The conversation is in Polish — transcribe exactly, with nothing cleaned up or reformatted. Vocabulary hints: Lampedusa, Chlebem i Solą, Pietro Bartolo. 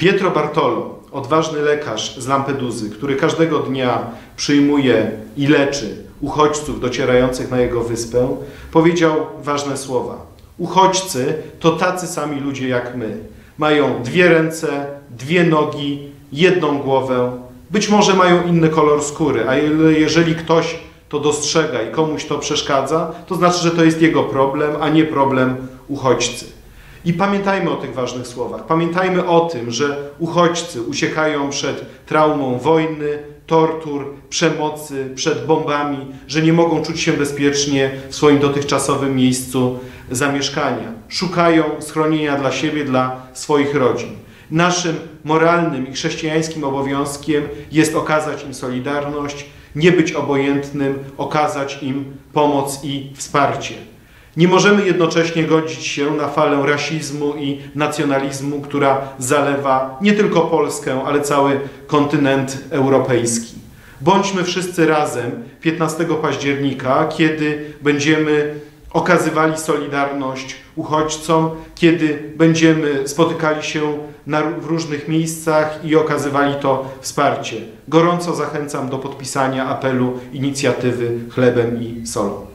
Pietro Bartolo, odważny lekarz z Lampeduzy, który każdego dnia przyjmuje i leczy uchodźców docierających na jego wyspę, powiedział ważne słowa. Uchodźcy to tacy sami ludzie jak my. Mają dwie ręce, dwie nogi, jedną głowę. Być może mają inny kolor skóry, a jeżeli ktoś to dostrzega i komuś to przeszkadza, to znaczy, że to jest jego problem, a nie problem uchodźcy. I pamiętajmy o tych ważnych słowach. Pamiętajmy o tym, że uchodźcy uciekają przed traumą wojny, tortur, przemocy, przed bombami, że nie mogą czuć się bezpiecznie w swoim dotychczasowym miejscu zamieszkania. Szukają schronienia dla siebie, dla swoich rodzin. Naszym moralnym i chrześcijańskim obowiązkiem jest okazać im solidarność, nie być obojętnym, okazać im pomoc i wsparcie. Nie możemy jednocześnie godzić się na falę rasizmu i nacjonalizmu, która zalewa nie tylko Polskę, ale cały kontynent europejski. Bądźmy wszyscy razem piętnastego października, kiedy będziemy okazywali solidarność uchodźcom, kiedy będziemy spotykali się na, w różnych miejscach i okazywali to wsparcie. Gorąco zachęcam do podpisania apelu inicjatywy Chlebem i Solą.